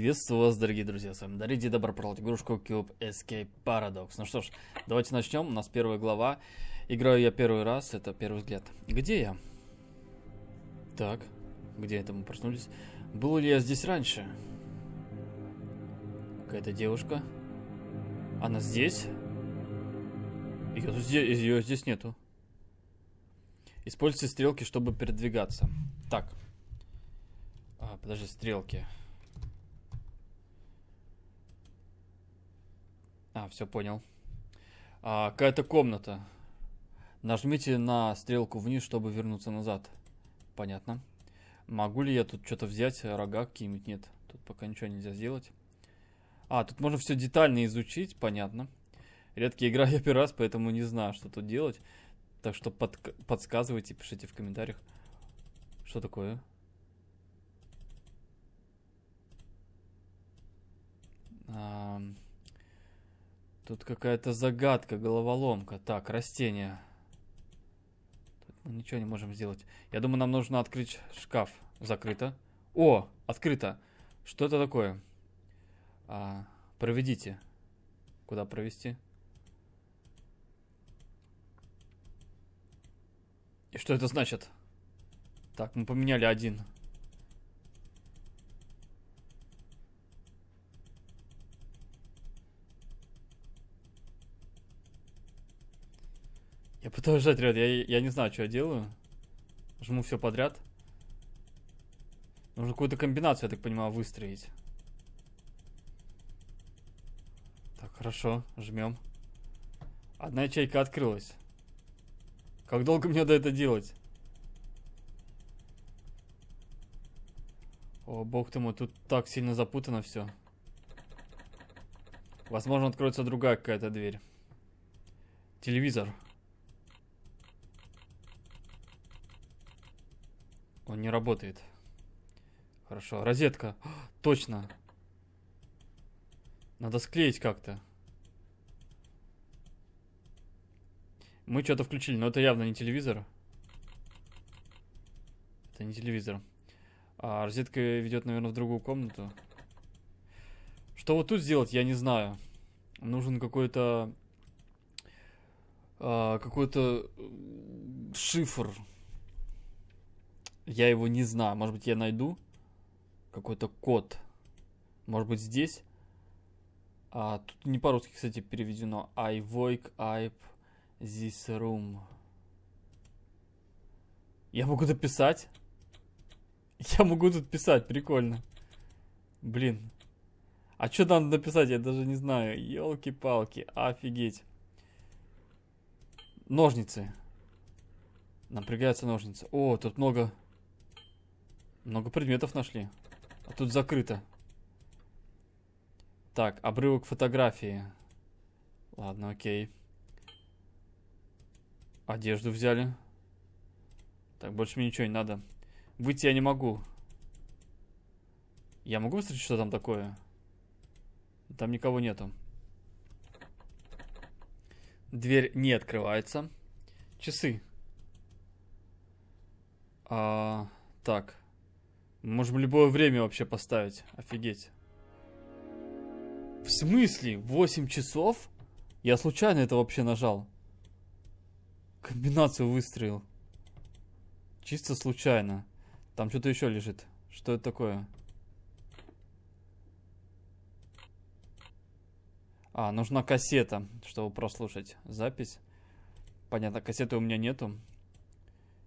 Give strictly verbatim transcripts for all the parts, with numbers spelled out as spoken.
Приветствую вас, дорогие друзья, с вами Дарриди, добро пожаловать в игрушку Cube Escape Paradox. Ну что ж, давайте начнем, у нас первая глава. Играю я первый раз, это первый взгляд. Где я? Так, где это мы проснулись? Был ли я здесь раньше? Какая-то девушка. Она здесь? Ее здесь, ее здесь нету. Используйте стрелки, чтобы передвигаться. Так. А, подожди, стрелки. А, все понял. А, какая-то комната. Нажмите на стрелку вниз, чтобы вернуться назад. Понятно. Могу ли я тут что-то взять? Рога какие-нибудь? Нет. Тут пока ничего нельзя сделать. А, тут можно все детально изучить. Понятно. Редко играю я первый раз, поэтому не знаю, что тут делать. Так что под... подсказывайте, пишите в комментариях. Что такое? А... Тут какая-то загадка, головоломка. Так, растения. Тут мы ничего не можем сделать. Я думаю, нам нужно открыть шкаф. Закрыто. О, открыто. Что это такое? А, проведите. Куда провести? И что это значит? Так, мы поменяли один. Я пытаюсь жать, ребят, я, я не знаю, что я делаю. Жму все подряд. Нужно какую-то комбинацию, я так понимаю, выстроить. Так, хорошо, жмем. Одна ячейка открылась. Как долго мне надо это делать? О, бог ты мой, тут так сильно запутано все. Возможно, откроется другая какая-то дверь. Телевизор. Он не работает. Хорошо. Розетка. О, точно. Надо склеить как-то. Мы что-то включили, но это явно не телевизор. Это не телевизор. А розетка ведет, наверное, в другую комнату. Что вот тут сделать, я не знаю. Нужен какой-то... А, какой-то шифр. Я его не знаю. Может быть, я найду какой-то код. Может быть, здесь. А, тут не по-русски, кстати, переведено. I wake up this room. Я могу тут писать. Я могу тут писать. Прикольно. Блин. А что надо написать? Я даже не знаю. Ёлки-палки. Офигеть. Ножницы. Нам пригодятся ножницы. О, тут много... Много предметов нашли. А тут закрыто. Так, обрывок фотографии. Ладно, окей. Одежду взяли. Так, больше мне ничего не надо. Выйти я не могу. Я могу посмотреть, что там такое? Там никого нету. Дверь не открывается. Часы. А, так. Можем любое время вообще поставить. Офигеть. В смысле? восемь часов? Я случайно это вообще нажал. Комбинацию выстроил. Чисто случайно. Там что-то еще лежит. Что это такое? А, нужна кассета, чтобы прослушать запись. Понятно, кассеты у меня нету.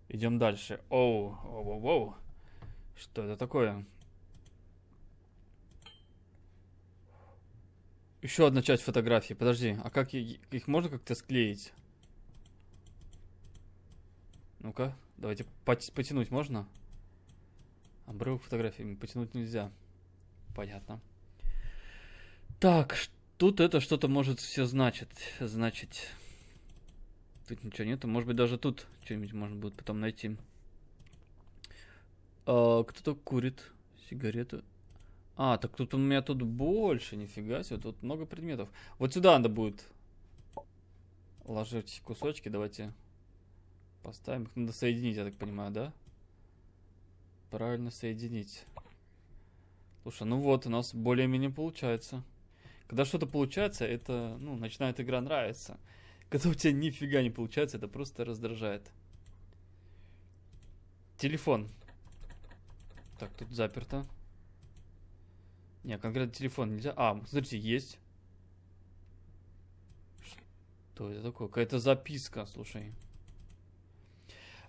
Идем дальше. Оу, оу, оу, оу. Что это такое? Еще одна часть фотографии. Подожди, а как их можно как-то склеить? Ну-ка, давайте потянуть можно? Обрывок фотографии потянуть нельзя. Понятно. Так, тут это что-то может все значит. Значит, тут ничего нету. Может быть, даже тут что-нибудь можно будет потом найти. А, кто-то курит сигарету. А, так тут у меня тут больше, нифига себе, тут много предметов. Вот сюда надо будет ложить кусочки, давайте поставим. Их надо соединить, я так понимаю, да? Правильно, соединить. Слушай, ну вот, у нас более-менее получается. Когда что-то получается, это, ну, начинает игра нравиться. Когда у тебя нифига не получается, это просто раздражает. Телефон. Так, тут заперто. Не, конкретно телефон нельзя. А, смотрите, есть. Что это такое? Какая-то записка, слушай.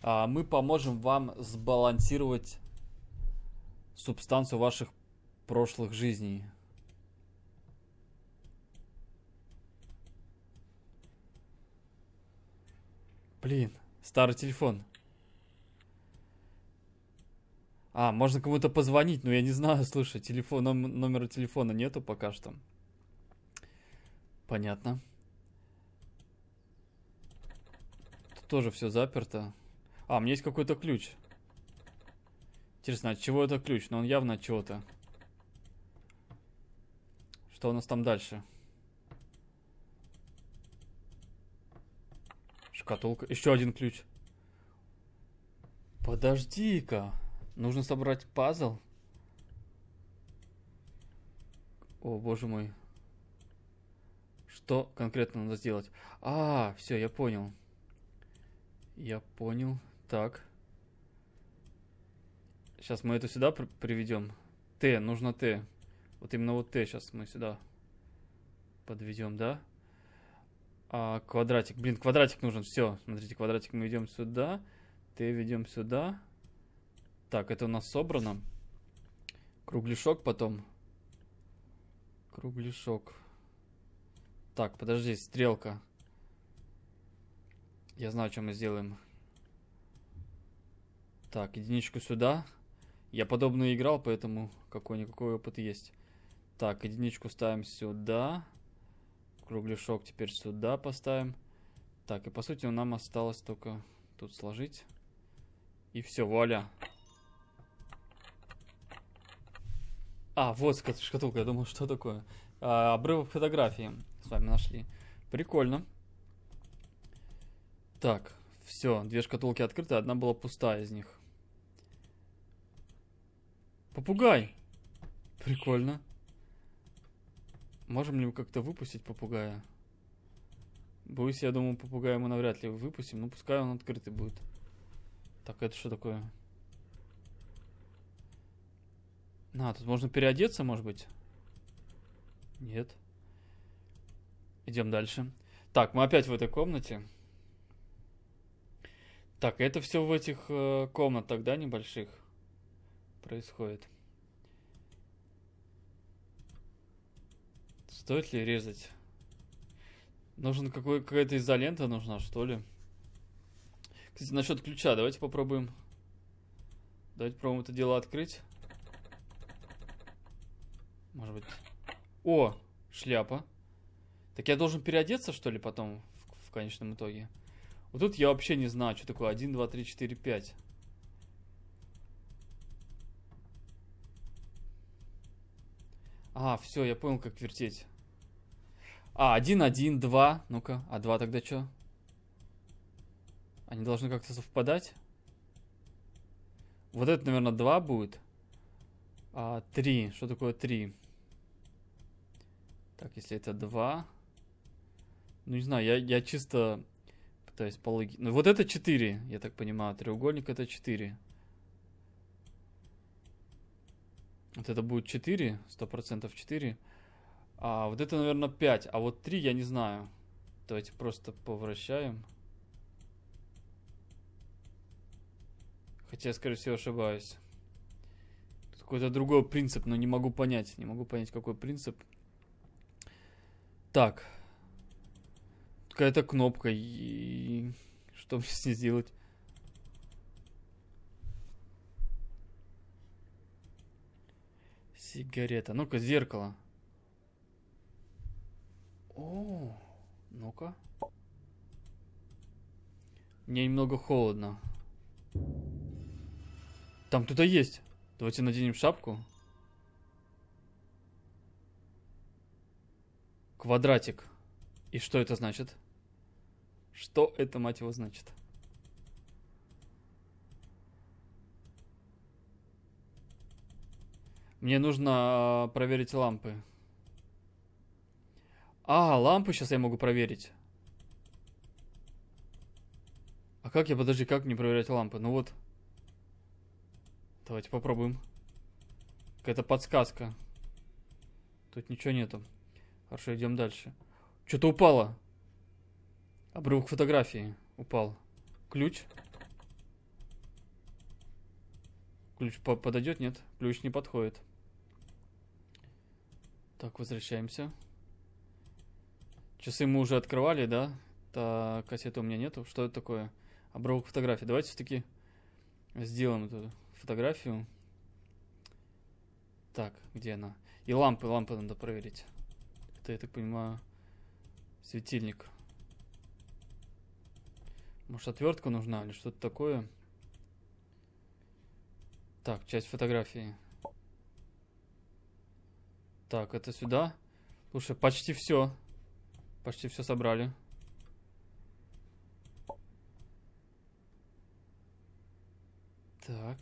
А, мы поможем вам сбалансировать субстанцию ваших прошлых жизней. Блин, старый телефон. А, можно кому-то позвонить, но я не знаю, слушай, телефон, ном, номера телефона нету пока что. Понятно. Тут тоже все заперто. А, у меня есть какой-то ключ. Интересно, от чего это ключ? Но он явно от чего-то. Что у нас там дальше? Шкатулка. Еще один ключ. Подожди-ка. Нужно собрать пазл. О, боже мой. Что конкретно надо сделать? А, все, я понял. Я понял. Так. Сейчас мы это сюда при приведем. Т, нужно Т. Вот именно вот Т сейчас мы сюда подведем, да? А, квадратик. Блин, квадратик нужен. Все, смотрите, квадратик мы ведем сюда. Т ведем сюда. Так, это у нас собрано. Кругляшок потом. Кругляшок. Так, подожди, стрелка. Я знаю, что мы сделаем. Так, единичку сюда. Я подобную играл, поэтому какой-никакой опыт есть. Так, единичку ставим сюда. Кругляшок теперь сюда поставим. Так, и по сути нам осталось только тут сложить. И все, вуаля. А, вот шкатулка, я думал, что такое. А, обрывок фотографии с вами нашли. Прикольно. Так, все, две шкатулки открыты, одна была пустая из них. Попугай! Прикольно. Можем ли мы как-то выпустить попугая? Боюсь, я думаю, попугая мы навряд ли выпустим, но пускай он открытый будет. Так, это что такое? А, тут можно переодеться, может быть? Нет. Идем дальше. Так, мы опять в этой комнате. Так, это все в этих э, комнатах, да, небольших происходит. Стоит ли резать? Нужен какой, какая-то изолента нужна, что ли? Кстати, насчет ключа, давайте попробуем. Давайте попробуем это дело открыть. Может быть... О, шляпа. Так я должен переодеться, что ли, потом, в, в конечном итоге? Вот тут я вообще не знаю, что такое один, два, три, четыре, пять. А, все, я понял, как вертеть. А, один, один, два. Ну-ка, а два тогда что? Они должны как-то совпадать. Вот это, наверное, два будет. А, три. Что такое три? Так, если это два. Ну, не знаю, я, я чисто пытаюсь по логике. Ну, вот это четыре, я так понимаю. Треугольник это четыре. Вот это будет четыре, сто процентов четыре. А вот это, наверное, пять. А вот три я не знаю. Давайте просто повращаем. Хотя, скорее всего, ошибаюсь. Тут какой-то другой принцип, но не могу понять. Не могу понять, какой принцип. Так. Какая-то кнопка. И... Что мне с ней сделать? Сигарета. Ну-ка, зеркало. О, ну-ка. Мне немного холодно. Там кто-то есть. Давайте наденем шапку. Квадратик. И что это значит? Что это, мать его, значит? Мне нужно проверить лампы. А, лампы сейчас я могу проверить. А как я, подожди, как мне проверять лампы? Ну вот. Давайте попробуем. Какая-то подсказка. Тут ничего нету. Хорошо, идем дальше. Что-то упало. Обрывок фотографии упал. Ключ. Ключ подойдет? Нет. Ключ не подходит. Так, возвращаемся. Часы мы уже открывали, да? Так, кассеты у меня нету. Что это такое? Обрывок фотографии. Давайте все-таки сделаем эту фотографию. Так, где она? И лампы, лампы надо проверить. Это, я так понимаю, светильник. Может, отвертка нужна или что-то такое? Так, часть фотографии. Так, это сюда. Слушай, почти все. Почти все собрали. Так.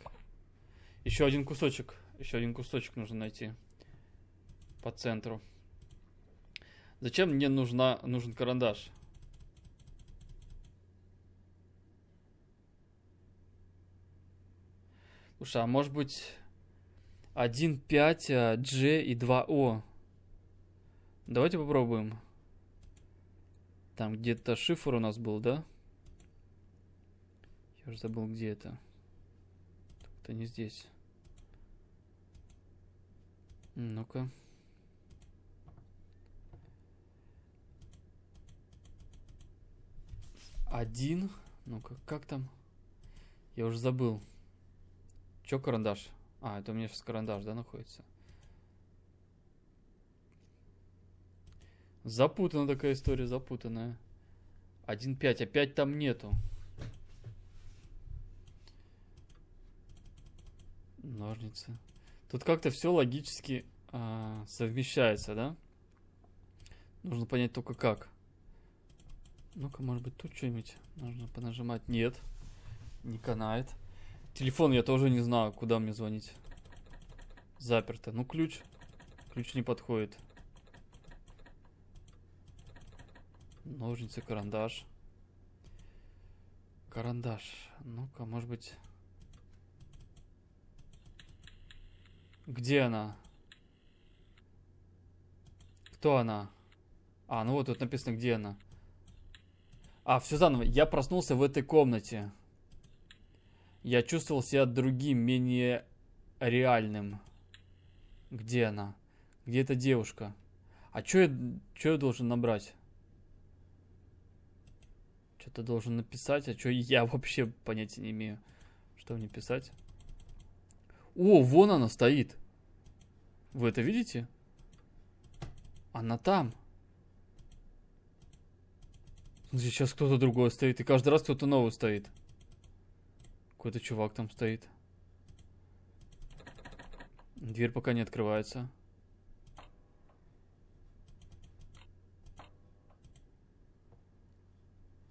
Еще один кусочек. Еще один кусочек нужно найти. По центру. Зачем мне нужна, нужен карандаш? Слушай, а может быть один пять джи и два о? Давайте попробуем. Там где-то шифр у нас был, да? Я уже забыл, где это. Это не здесь. Ну-ка. Один. Ну-ка, как там? Я уже забыл. Чё карандаш? А, это у меня сейчас карандаш, да, находится? Запутанная такая история, запутанная. один пять, опять там нету. Ножницы. Тут как-то все логически э, совмещается, да? Нужно понять только как. Ну-ка, может быть, тут что-нибудь нужно понажимать? Нет, не канает. Телефон я тоже не знаю, куда мне звонить. Заперто. Ну, ключ. Ключ не подходит. Ножницы, карандаш. Карандаш. Ну-ка, может быть... Где она? Кто она? А, ну вот тут написано, где она. А, все заново. Я проснулся в этой комнате. Я чувствовал себя другим, менее реальным. Где она? Где эта девушка? А что я, я должен набрать? Что-то должен написать, а что я вообще понятия не имею. Что мне писать? О, вон она стоит. Вы это видите? Она там. Сейчас кто-то другой стоит. И каждый раз кто-то новый стоит. Какой-то чувак там стоит. Дверь пока не открывается.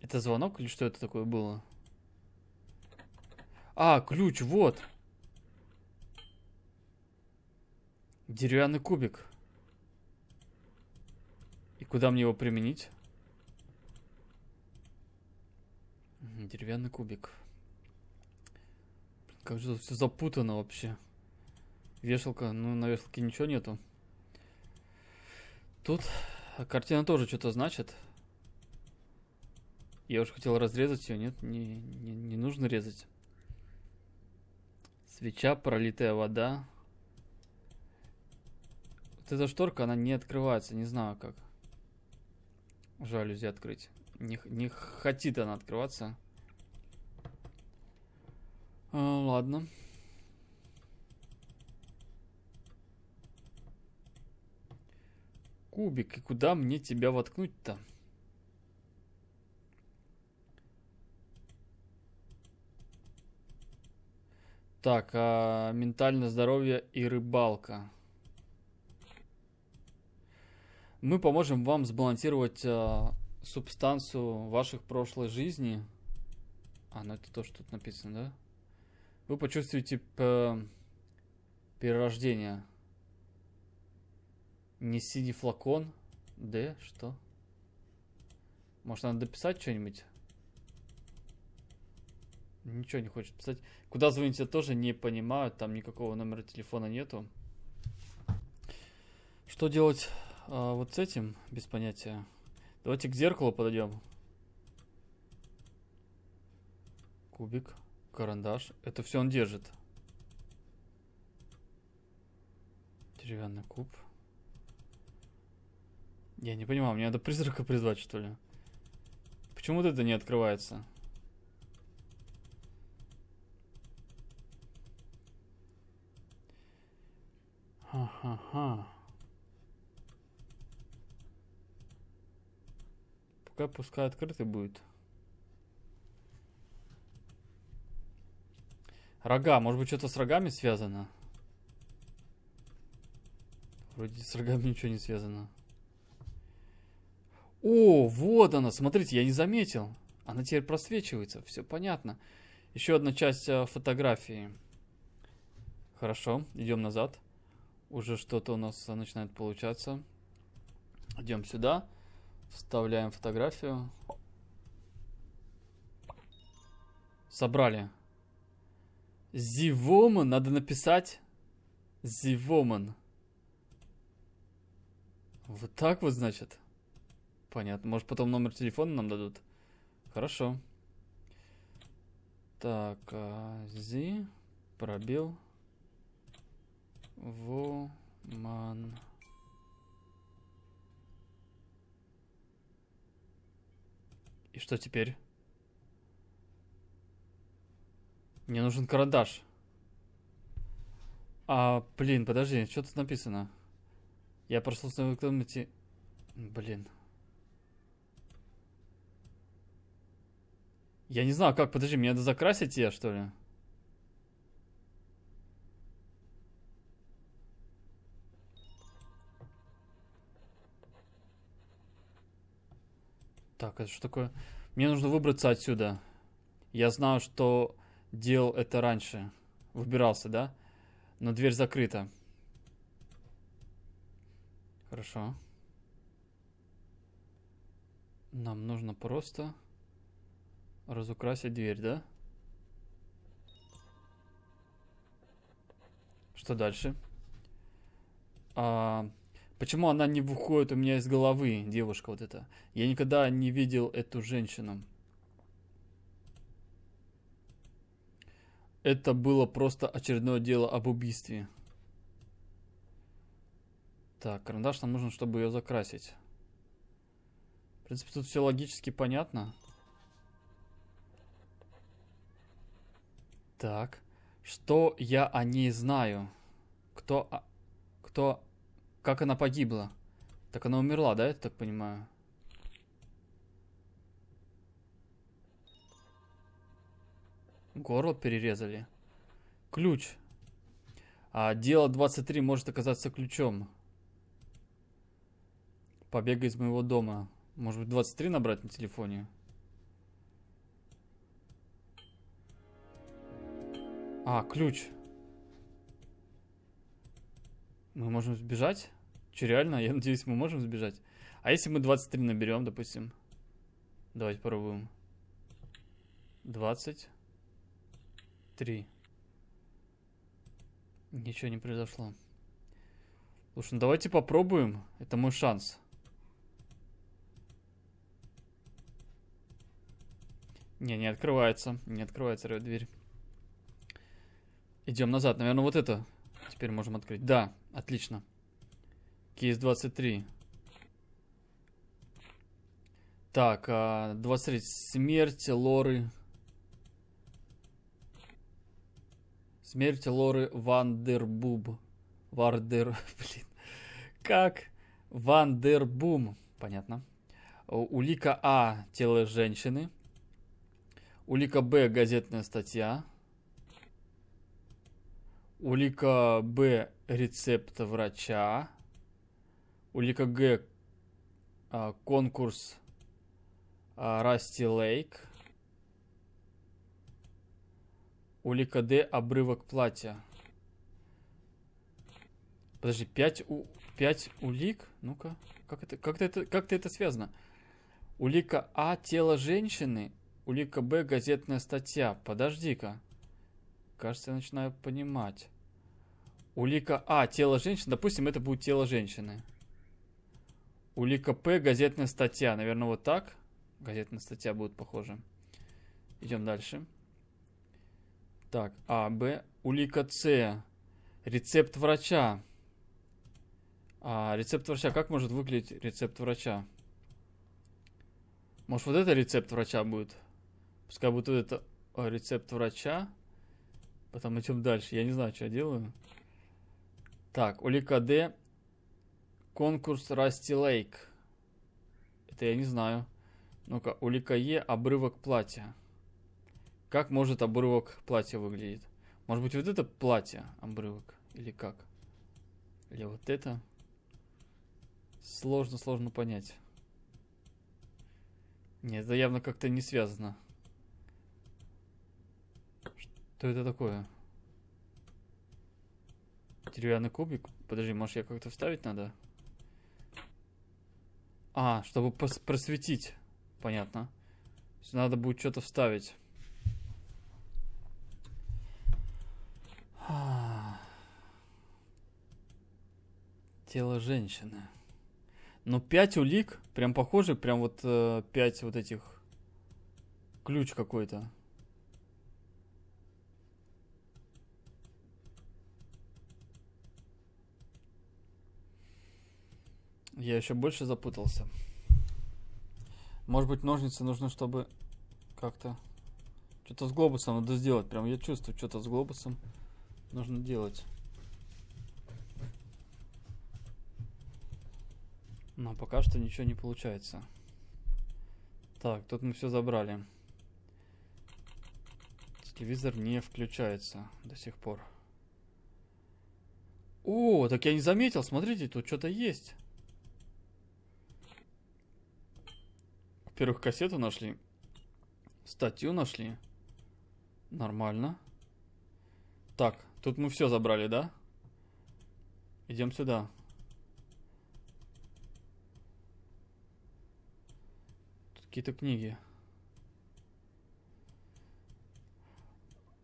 Это звонок или что это такое было? А, ключ, вот. Деревянный кубик. И куда мне его применить? Деревянный кубик. Блин, как же тут все запутано вообще. Вешалка. Ну, на вешалке ничего нету. Тут картина тоже что-то значит. Я уже хотел разрезать ее. Нет, не, не, не нужно резать. Свеча, пролитая вода. Эта шторка, она не открывается. Не знаю, как жалюзи открыть. Не, не хочет она открываться. А, ладно. Кубик. И куда мне тебя воткнуть-то? Так, а, ментальное здоровье и рыбалка. Мы поможем вам сбалансировать э, субстанцию ваших прошлой жизни. А, ну это то, что тут написано, да? Вы почувствуете перерождение. Не синий флакон. Д, что? Может, надо дописать что-нибудь? Ничего не хочет писать. Куда звонить, я тоже не понимаю. Там никакого номера телефона нету. Что делать а, вот с этим? Без понятия. Давайте к зеркалу подойдем. Кубик, карандаш. Это все он держит. Деревянный куб. Я не понимаю, мне надо призрака призвать, что ли? Почему вот это не открывается? Ха-ха-ха. Пока пускай открытый будет. Рога. Может быть, что-то с рогами связано? Вроде с рогами ничего не связано. О, вот она. Смотрите, я не заметил. Она теперь просвечивается. Все понятно. Еще одна часть фотографии. Хорошо. Идем назад. Уже что-то у нас начинает получаться. Идем сюда. Вставляем фотографию. Собрали. Зивоман. Надо написать. Зивоман. Вот так вот, значит. Понятно. Может, потом номер телефона нам дадут. Хорошо. Так. Зи. Пробел. Воман. И что теперь? Мне нужен карандаш. А, блин, подожди, что тут написано? Я проснулся в комнате. Блин. Я не знаю, как, подожди, мне надо закрасить ее, что ли? Так, это что такое? Мне нужно выбраться отсюда. Я знаю, что делал это раньше. Выбирался, да? Но дверь закрыта. Хорошо. Нам нужно просто разукрасить дверь, да? Что дальше? А... Почему она не выходит у меня из головы, девушка вот эта? Я никогда не видел эту женщину. Это было просто очередное дело об убийстве. Так, карандаш нам нужен, чтобы ее закрасить. В принципе, тут все логически понятно. Так, что я о ней знаю? Кто... Кто... Как она погибла? Так она умерла, да? Я так понимаю. Горло перерезали. Ключ. А дело двадцать три может оказаться ключом. Побега из моего дома. Может быть, двадцать три набрать на телефоне? А, ключ. Мы можем сбежать? Че, реально? Я надеюсь, мы можем сбежать. А если мы двадцать три наберем, допустим? Давайте попробуем. двадцать три. Ничего не произошло. Слушай, ну давайте попробуем. Это мой шанс. Не, не открывается. Не открывается дверь. Идем назад. Наверное, вот это... Теперь можем открыть. Да, отлично. Кейс двадцать три. Так, двадцать три. Смерть Лоры. Смерть Лоры Вандербум. Вардер... Блин. Как? Вандербум. Понятно. Улика А. Тело женщины. Улика Б. Газетная статья. Улика Б. Рецепт врача. Улика Г. Конкурс Расти Лейк. Улика Д. Обрывок платья. Подожди, пять, у... пять улик. Ну-ка, как это, как это, как-то это связано? Улика А — тело женщины, улика Б — газетная статья. Подожди-ка. Кажется, я начинаю понимать. Улика А — тело женщины. Допустим, это будет тело женщины. Улика П — газетная статья. Наверное, вот так. Газетная статья будет похожа. Идем дальше. Так, А, Б. Улика С — рецепт врача. А, рецепт врача. Как может выглядеть рецепт врача? Может, вот это рецепт врача будет? Пускай будет вот это рецепт врача. Потом идем дальше. Я не знаю, что я делаю. Так, улика Д — конкурс Расти Лейк. Это я не знаю. Ну-ка, улика Е — обрывок платья. Как может обрывок платья выглядеть? Может быть, вот это платье обрывок? Или как? Или вот это? Сложно, сложно понять. Нет, это явно как-то не связано. Что это такое? Деревянный кубик? Подожди, может, я как-то вставить надо? А, чтобы просветить. Понятно. Надо будет что-то вставить. Тело женщины. Но пять улик, прям похожи, прям вот э, пять вот этих. Ключ какой-то. Я еще больше запутался. Может быть, ножницы нужно, чтобы как-то... Что-то с глобусом надо сделать. Прям я чувствую, что-то с глобусом нужно делать. Но пока что ничего не получается. Так, тут мы все забрали. Телевизор не включается до сих пор. О, так я не заметил. Смотрите, тут что-то есть. Во-первых, кассету нашли. Статью нашли. Нормально. Так, тут мы все забрали, да? Идем сюда. Какие-то книги.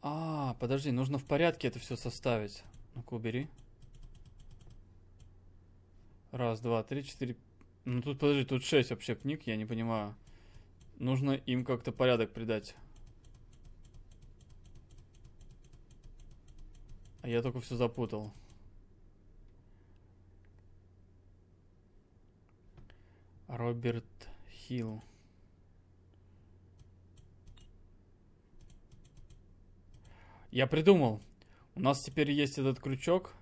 А, подожди, нужно в порядке это все составить. Ну-ка, убери. Раз, два, три, четыре. Ну тут, подожди, тут шесть вообще книг, я не понимаю. Нужно им как-то порядок придать. А я только все запутал. Роберт Хилл. Я придумал. У нас теперь есть этот крючок.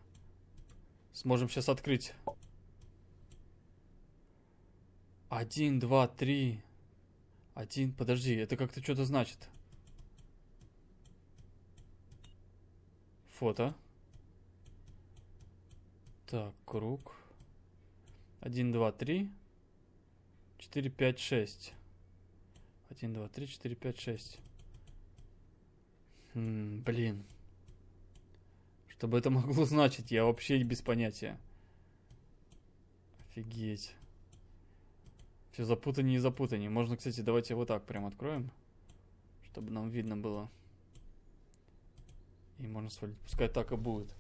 Сможем сейчас открыть. Один, два, три. Один. Подожди, это как-то что-то значит. Фото. Так, круг. Один, два, три. Четыре, пять, шесть. Один, два, три, четыре, пять, шесть. Блин. Что бы это могло значить, я вообще без понятия. Офигеть. Все запутаннее и запутаннее. Можно, кстати, давайте вот так прям откроем, чтобы нам видно было. И можно свалить. Пускай так и будет.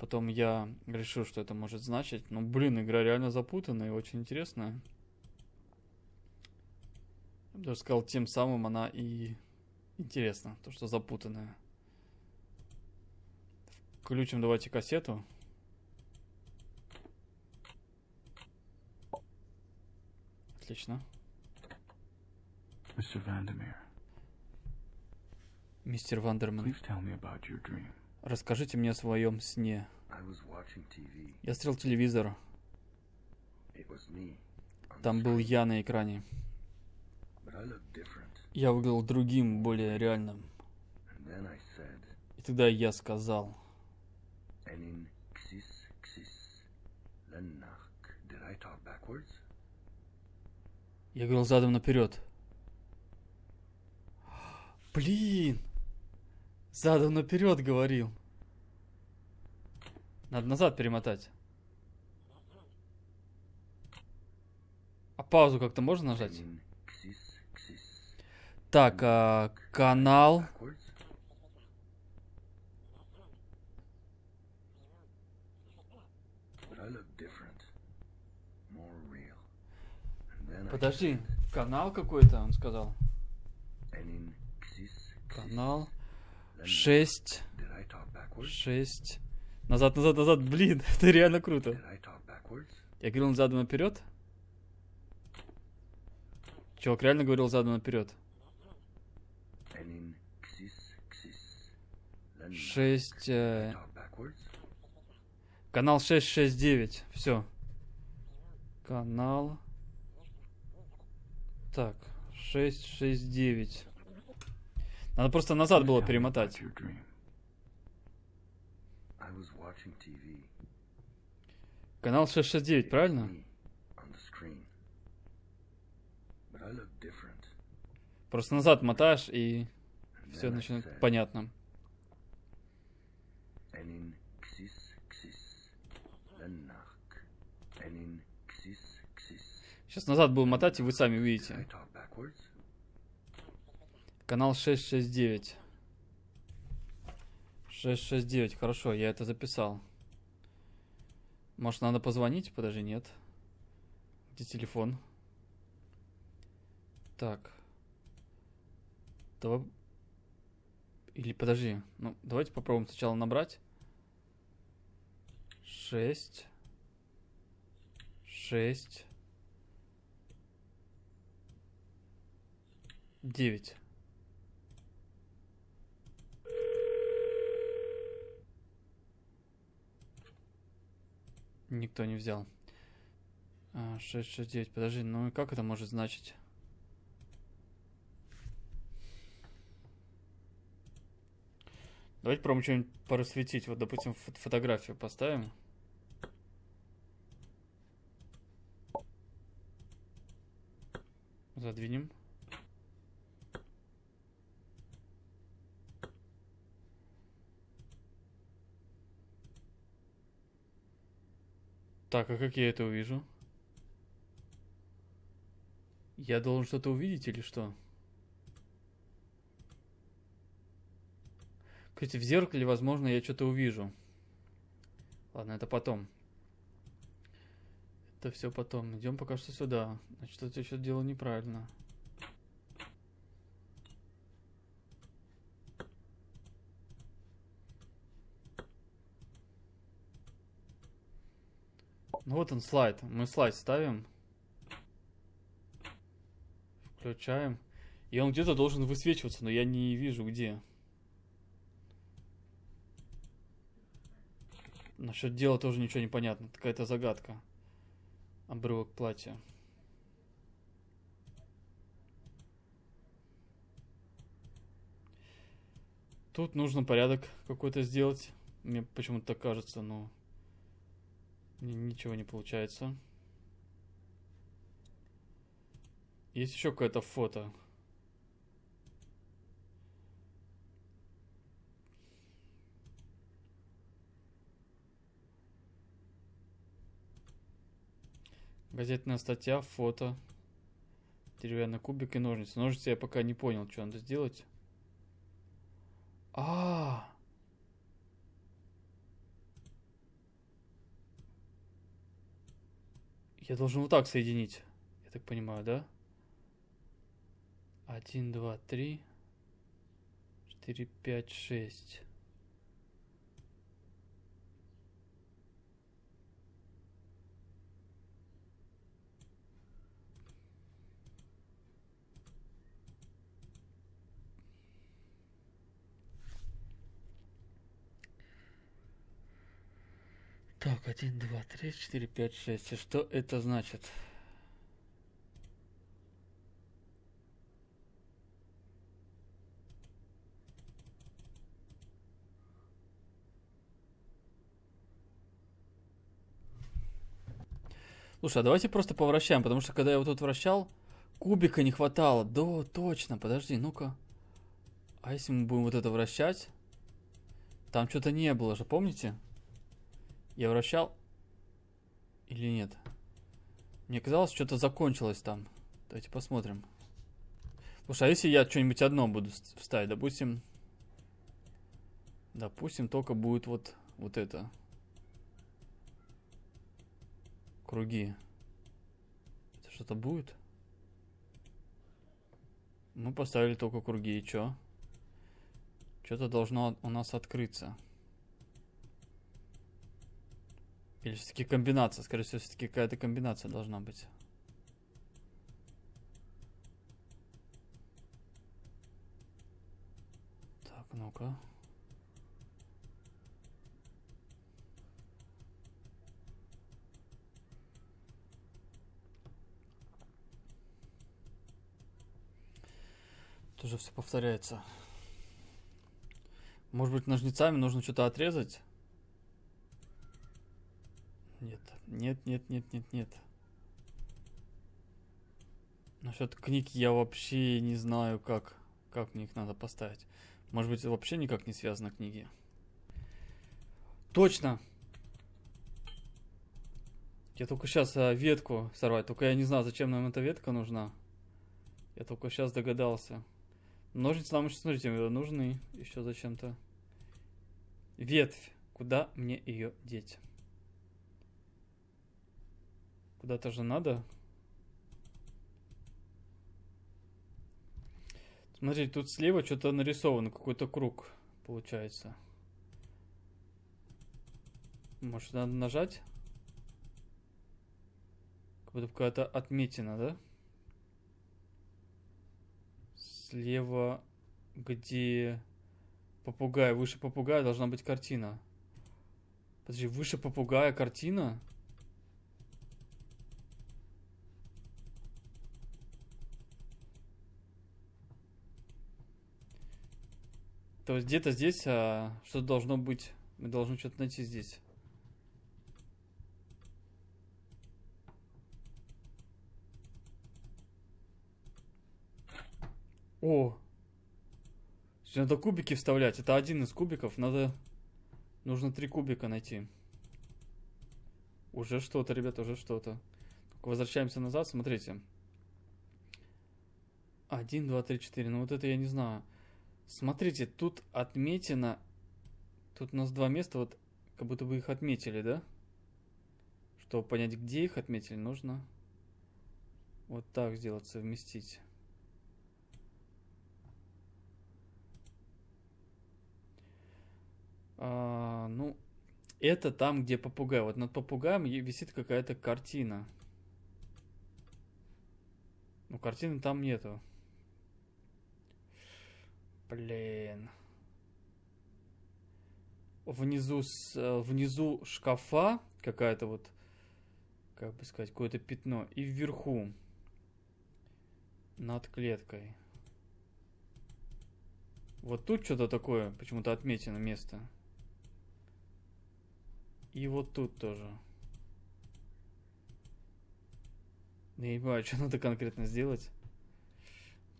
Потом я решил, что это может значить. Ну, блин, игра реально запутанная и очень интересная. Я бы даже сказал, тем самым она и... Интересно, то, что запутанное. Включим, давайте, кассету. Отлично. Мистер Вандермир. Мистер Вандерман, расскажите мне о своем сне. Я смотрел телевизор. Там был я на экране. Я выглядел другим, более реальным. И тогда я сказал: я говорил задом наперед. Блин! Задом наперед говорил. Надо назад перемотать. паузу как-то можно нажать? Так, а, канал. Подожди, канал какой-то, он сказал. Канал шесть. шесть. Назад, назад, назад. Блин, это реально круто. Я говорил задом наперед. Чувак реально говорил задом наперед. шесть. Э... Канал шесть шесть девять. Все. Канал. Так, шесть шесть девять. Надо просто назад было перемотать. Канал шесть шесть девять, правильно? Просто назад мотаешь, и все начинает понятно. Сейчас назад буду мотать, и вы сами увидите. Канал шесть шесть девять. шесть шесть девять, хорошо, я это записал. Может, надо позвонить? Подожди, нет. Где телефон? Так. Давай... Или подожди. Ну, давайте попробуем сначала набрать. шесть шесть девять. Никто не взял. шесть шесть девять. Подожди, ну и как это может значить? Давайте попробуем что-нибудь просветить. Вот, допустим, фото фотографию поставим. Задвинем. Так, а как я это увижу? Я должен что-то увидеть или что? Кстати, в зеркале, возможно, я что-то увижу. Ладно, это потом. Это все потом. Идем пока что сюда. Значит, что-то еще делал неправильно. Ну вот он слайд. Мы слайд ставим. Включаем. И он где-то должен высвечиваться, но я не вижу где. Насчет дела тоже ничего не понятно. Какая-то загадка. Обрывок платья. Тут нужно порядок какой-то сделать. Мне почему-то так кажется, но... Ничего не получается. Есть еще какое-то фото. Газетная статья, фото. Деревянный кубик и ножницы. Ножницы я пока не понял, что надо сделать. А-а-а! Я должен вот так соединить, я так понимаю, да? Один, два, три, четыре, пять, шесть. Так, один, два, три, четыре, пять, шесть. И что это значит? Слушай, а давайте просто повращаем, потому что когда я вот тут вращал, кубика не хватало. Да, точно, подожди, ну-ка. А если мы будем вот это вращать? Там что-то не было же, помните? Я вращал или нет? Мне казалось, что-то закончилось там. Давайте посмотрим. Слушай, а если я что-нибудь одно буду вставить, допустим... Допустим, только будет вот, вот это. Круги. Это что-то будет? Мы поставили только круги, и чё? Что-то должно у нас открыться. Или все-таки комбинация? Скорее всего, все-таки какая-то комбинация должна быть. Так, ну-ка. Уже все повторяется. Может быть, ножницами нужно что-то отрезать? Нет, нет, нет, нет, нет, нет. Насчет книг я вообще не знаю, как, как мне их надо поставить. Может быть, вообще никак не связаны книги. Точно! Я только сейчас ветку сорвать. Только я не знаю, зачем нам эта ветка нужна. Я только сейчас догадался. Ножницы нам еще, смотрите, нужны еще зачем-то. Ветвь. Куда мне ее деть? Куда-то же надо. Смотрите, тут слева что-то нарисовано. Какой-то круг получается. Может, надо нажать? Как будто какая-то отметина, да? Слева, где попугай, выше попугая должна быть картина. Подожди, выше попугая картина? То есть где-то здесь а, что-то должно быть. Мы должны что-то найти здесь. О, надо кубики вставлять. Это один из кубиков. Надо, нужно три кубика найти. Уже что-то, ребята, уже что-то. Возвращаемся назад, смотрите. Один, два, три, четыре. Ну вот это я не знаю. Смотрите, тут отметено. Тут у нас два места, вот как будто бы их отметили, да? Чтобы понять, где их отметили, нужно вот так сделать, совместить. А, ну, это там, где попугай. Вот над попугаем висит какая-то картина. Ну, картины там нету. Блин. Внизу, внизу шкафа какая-то вот, как бы сказать, какое-то пятно. И вверху, над клеткой. Вот тут что-то такое, почему-то отмечено место. И вот тут тоже. Я не понимаю, что надо конкретно сделать.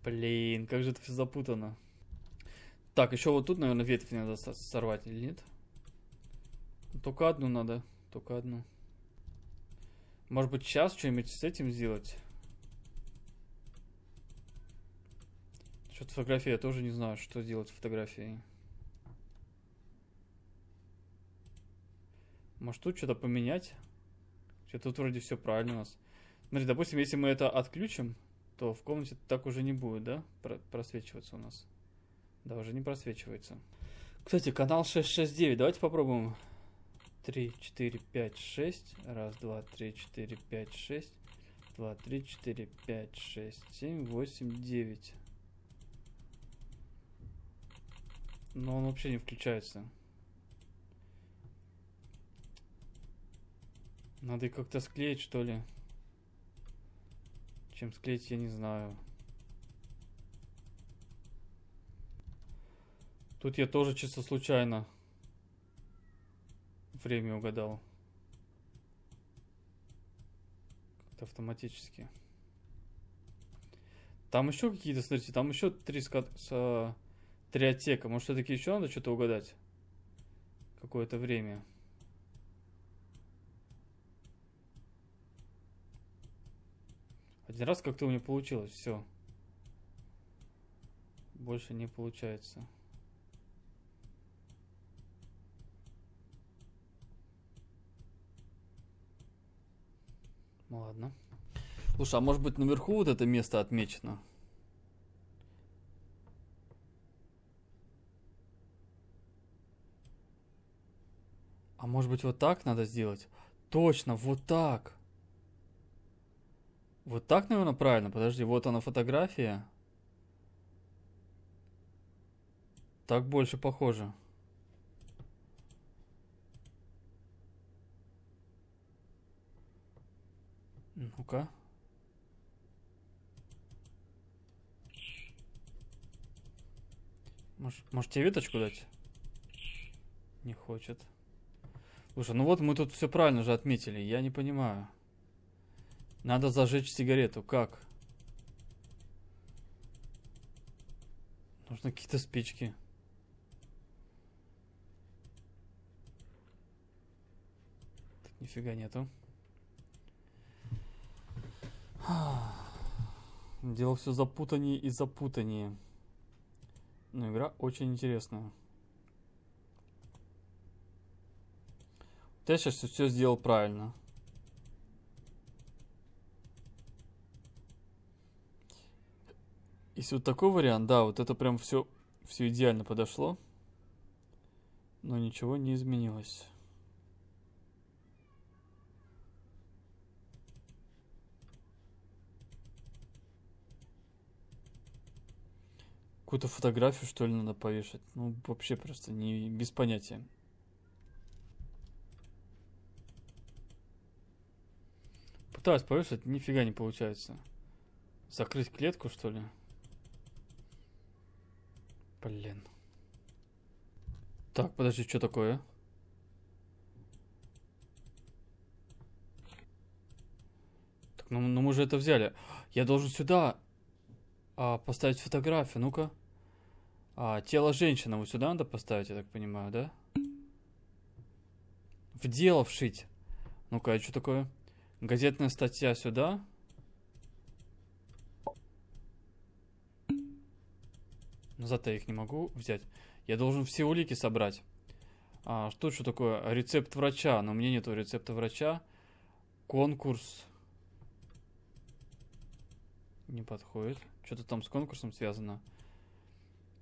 Блин, как же это все запутано. Так, еще вот тут, наверное, ветви надо сорвать или нет? Только одну надо, только одну. Может быть, сейчас что-нибудь с этим сделать? Что-то фотография, я тоже не знаю, что делать с фотографией. Может, тут что-то поменять? Что-то тут вроде все правильно у нас. Смотри, допустим, если мы это отключим, то в комнате так уже не будет, да? Просвечиваться у нас. Да, уже не просвечивается. Кстати, канал шесть шесть девять. Давайте попробуем. три, четыре, пять, шесть. Раз, два, три, четыре, пять, шесть. два, три, четыре, пять, шесть, семь, восемь, девять. Но он вообще не включается. Надо их как-то склеить, что ли. Чем склеить, я не знаю. Тут я тоже чисто случайно время угадал. Как-то автоматически. Там еще какие-то, смотрите, там еще три, с, три отсека. Может, все-таки еще надо что-то угадать? Какое-то время. Один раз как-то у меня получилось, все. Больше не получается. Ну ладно. Слушай, а может быть наверху вот это место отмечено? А может быть вот так надо сделать? Точно, вот так. Вот так, наверное, правильно. Подожди, вот она фотография. Так больше похоже. Ну-ка. Может, может тебе веточку дать? Не хочет. Слушай, ну вот мы тут все правильно же отметили. Я не понимаю. Надо зажечь сигарету. Как? Нужно какие-то спички. Тут нифига нету. Дело все запутаннее и запутаннее. Но игра очень интересная. Я сейчас все сделал правильно. Если вот такой вариант, да, вот это прям все, все идеально подошло. Но ничего не изменилось. Какую-то фотографию, что ли, надо повешать? Ну, вообще просто не, без понятия. Пытаюсь повесить, нифига не получается. Закрыть клетку, что ли? Блин. Так, подожди, что такое? Так, ну, ну мы же это взяли. Я должен сюда а, поставить фотографию. Ну-ка. А, тело женщины. Вот сюда надо поставить, я так понимаю, да? В дело вшить. Ну-ка, а что такое? Газетная статья сюда. Назад я их не могу взять. Я должен все улики собрать. А, что, что такое? Рецепт врача. Но у меня нету рецепта врача. Конкурс. Не подходит. Что-то там с конкурсом связано.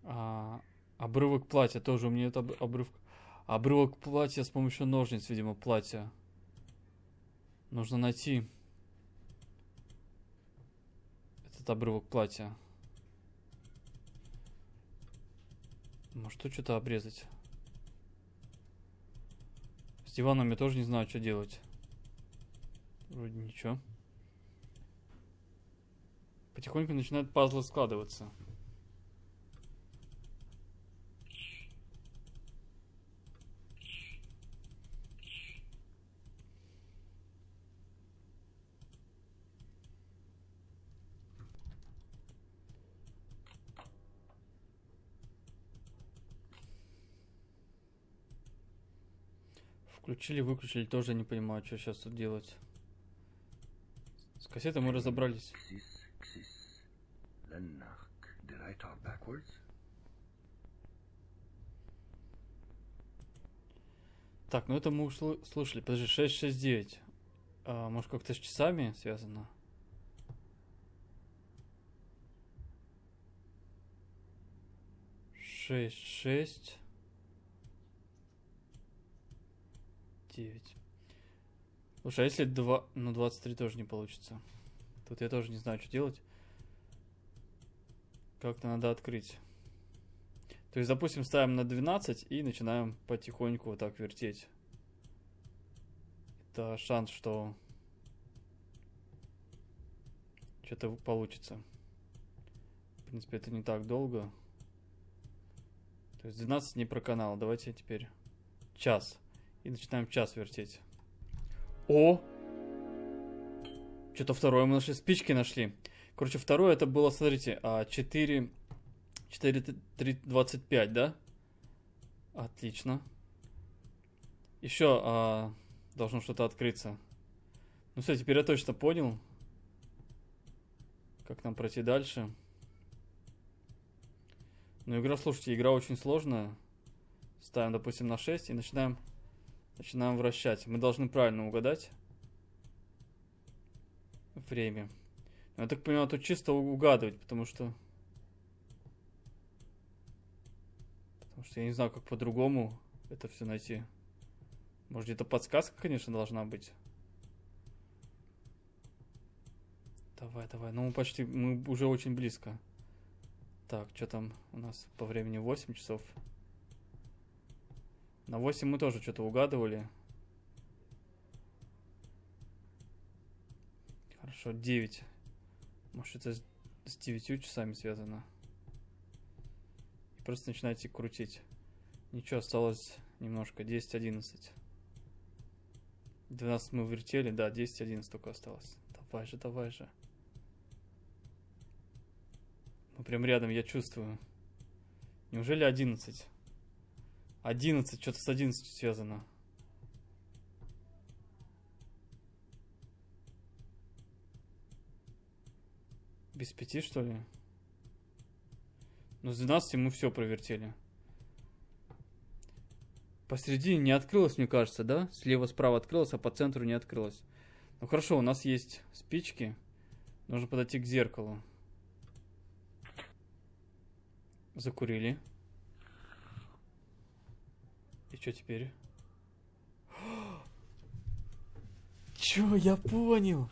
А, обрывок платья. Тоже у меня это обрыв... Обрывок платья с помощью ножниц, видимо, платья. Нужно найти этот обрывок платья. Может, тут что-то обрезать? С диваном я тоже не знаю, что делать. Вроде ничего. Потихоньку начинают пазлы складываться. Включили, выключили, тоже не понимаю, что сейчас тут делать. С кассетой мы разобрались. Так, ну это мы услышали. Подожди, шесть шесть девять. А, может, как-то с часами связано? шесть шесть... девять. Слушай, а если два... Ну, двадцать три тоже не получится. Тут я тоже не знаю, что делать. Как-то надо открыть. То есть, допустим, ставим на двенадцать и начинаем потихоньку вот так вертеть. Это шанс, что что-то получится. В принципе, это не так долго. То есть, двенадцать не проканало. Давайте теперь час. И начинаем час вертеть. О! Что-то второе мы нашли. Спички нашли. Короче, второе это было, смотрите, четыре двадцать пять, да? Отлично. Еще а, должно что-то открыться. Ну все, теперь я точно понял. Как нам пройти дальше? Ну, игра, слушайте, игра очень сложная. Ставим, допустим, на шесть и начинаем, начинаем вращать. Мы должны правильно угадать время. Но, я так понимаю, тут чисто угадывать, потому что... Потому что я не знаю, как по-другому это все найти. Может, где-то подсказка, конечно, должна быть. Давай, давай. Ну, мы почти... Мы уже очень близко. Так, что там у нас по времени? восемь часов. На восемь мы тоже что-то угадывали. Хорошо, девять. Может, это с девятью часами связано. И просто начинаете крутить. Ничего, осталось немножко. десять, одиннадцать. двенадцать мы вертели. Да, десять, одиннадцать только осталось. Давай же, давай же. Мы прям рядом, я чувствую. Неужели одиннадцать? одиннадцать, что-то с одиннадцатью связано. Без пяти, что ли? Но с двенадцати мы все провертели. Посередине не открылось, мне кажется, да? Слева-справа открылось, а по центру не открылось. Ну хорошо, у нас есть спички. Нужно подойти к зеркалу. Закурили. И что теперь? Чё, я понял!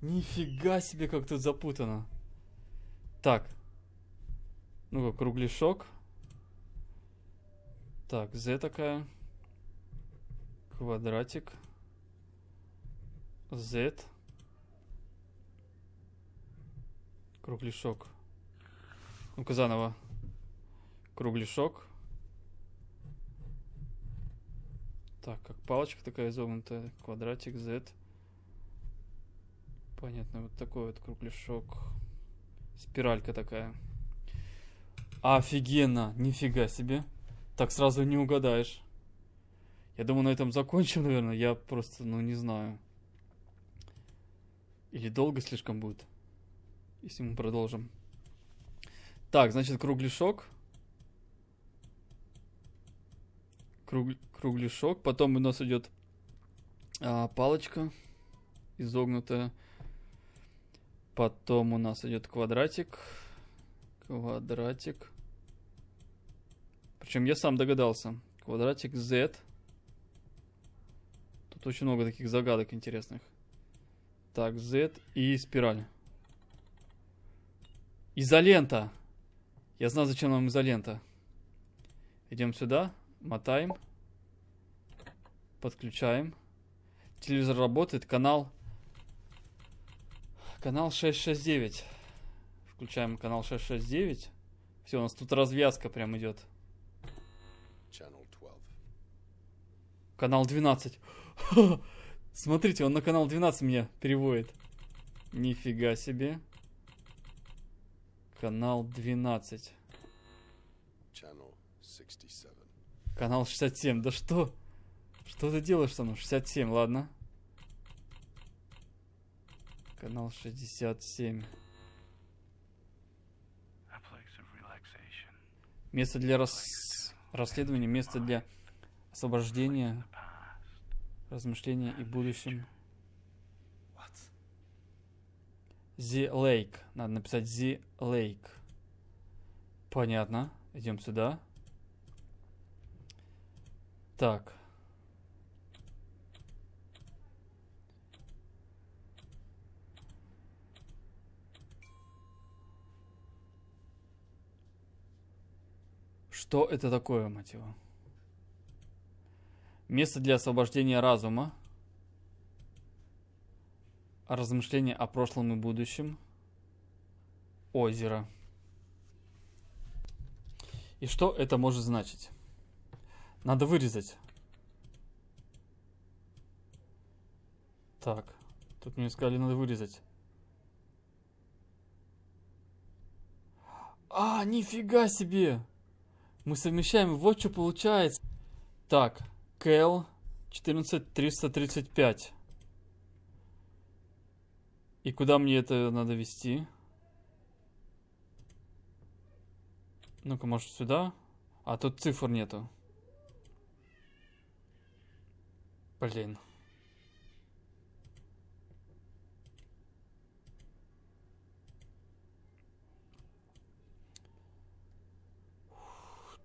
Нифига себе, как тут запутано. Так. Ну-ка, кругляшок. Так, Z такая. Квадратик. Z. Кругляшок. Ну-ка, заново. Кругляшок. Так, как палочка такая изогнутая. Квадратик, Z. Понятно, вот такой вот кругляшок. Спиралька такая. Офигенно! Нифига себе! Так сразу не угадаешь. Я думаю, на этом закончим, наверное. Я просто, ну, не знаю. Или долго слишком будет, если мы продолжим. Так, значит, кругляшок. Круг... Кругляшок. Потом у нас идет а, палочка изогнутая. Потом у нас идет квадратик. Квадратик. Причем я сам догадался. Квадратик Z. Тут очень много таких загадок интересных. Так, Z и спираль. Изолента. Я знаю, зачем нам изолента. Идем сюда. Мотаем. Подключаем. Телевизор работает. Канал... Канал шесть шесть девять. Включаем канал шесть шесть девять. Все, у нас тут развязка прям идет. Канал двенадцать. Смотрите, он на канал двенадцать меня переводит. Нифига себе. Канал двенадцать. Канал шестьдесят семь. Да что? Что ты делаешь со мной? шестьдесят семь, ладно. Канал шестьдесят семь. Место для рас... расследования, место для освобождения, размышления и будущем. Зи-Лейк. Надо написать Зи-Лейк. Понятно. Идем сюда. Так. Что это такое, мать его? Место для освобождения разума. Размышления о прошлом и будущем. Озеро. И что это может значить? Надо вырезать. Так. Тут мне сказали, надо вырезать. А, нифига себе! Мы совмещаем, вот что получается. Так, кэл четырнадцать триста тридцать пять. И куда мне это надо вести? Ну-ка, может, сюда? А тут цифр нету. Блин.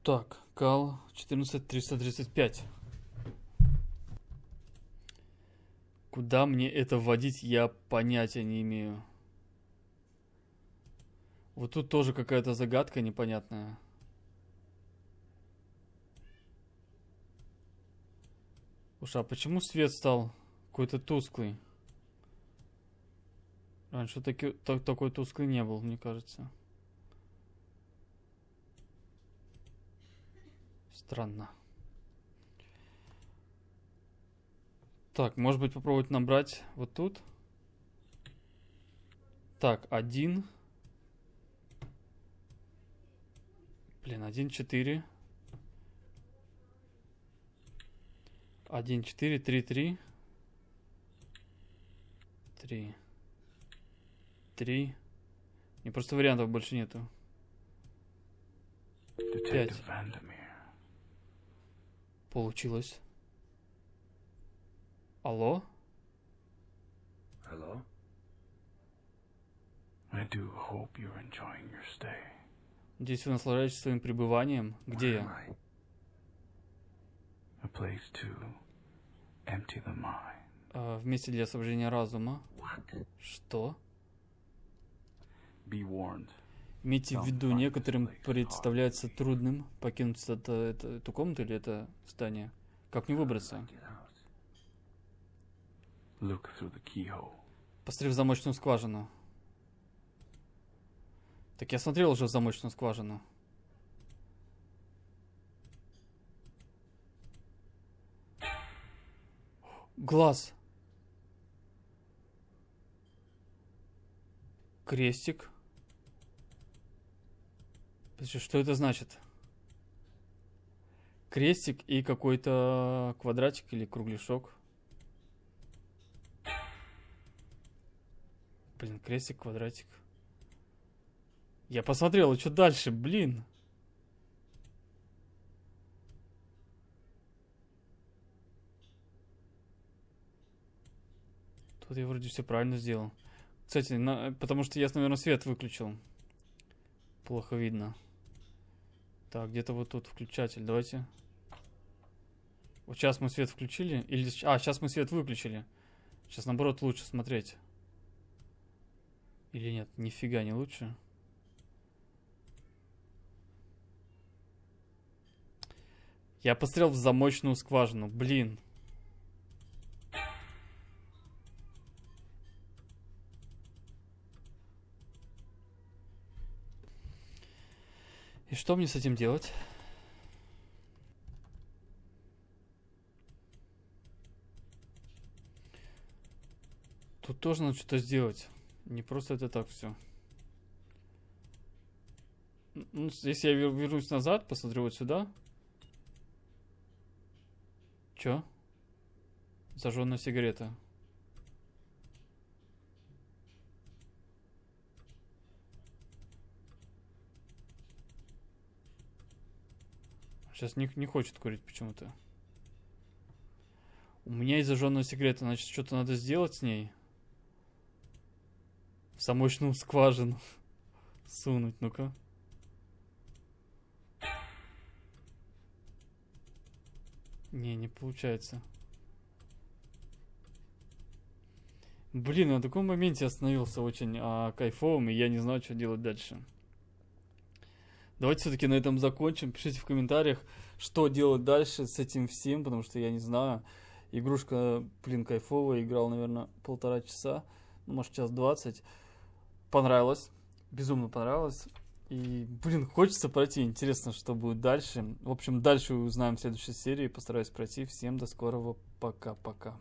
Так, кал четырнадцать триста тридцать пять. Куда мне это вводить, я понятия не имею. Вот тут тоже какая-то загадка непонятная. Уж, а почему свет стал какой-то тусклый? Раньше таки, так, такой тусклый не был, мне кажется. Странно. Так, может быть, попробовать набрать вот тут. Так, один. Блин, один, четыре. Один, четыре, три, три. Три. Три. Мне просто вариантов больше нету. Пять. Получилось. Алло? Hello? I do hope you're enjoying your stay. Надеюсь, вы наслаждаетесь своим пребыванием. Где я? A place to empty the mind. Uh, в месте для освобождения разума. What? Что? Be warned. Имейте в виду, некоторым представляется трудным покинуть это, это, эту комнату или это здание. Как не выбраться? Посмотри в замочную скважину. Так я смотрел уже в замочную скважину. Глаз. Крестик. Что это значит? Крестик и какой-то квадратик или кругляшок. Блин, крестик, квадратик. Я посмотрел, а что дальше, блин? Тут я вроде все правильно сделал. Кстати, на... потому что я, наверное, свет выключил. Плохо видно. Так, где-то вот тут включатель. Давайте. Вот сейчас мы свет включили. Или... А, сейчас мы свет выключили. Сейчас, наоборот, лучше смотреть. Или нет? Нифига не лучше. Я пострел в замочную скважину. Блин. И что мне с этим делать? Тут тоже надо что-то сделать. Не просто это так все. Ну, здесь я вернусь назад, посмотрю вот сюда. Чё? Зажженная сигарета. Сейчас не, не хочет курить почему-то. У меня есть зажженная сигарета, значит, что-то надо сделать с ней. В замочную скважину сунуть, ну-ка. Не, не получается. Блин, на таком моменте остановился очень а, кайфовым, и я не знаю, что делать дальше. Давайте все-таки на этом закончим. Пишите в комментариях, что делать дальше с этим всем, потому что я не знаю. Игрушка, блин, кайфовая. Играл, наверное, полтора часа, ну, может, час двадцать. Понравилось. Безумно понравилось. И, блин, хочется пройти. Интересно, что будет дальше. В общем, дальше узнаем в следующей серии. Постараюсь пройти. Всем до скорого. Пока-пока.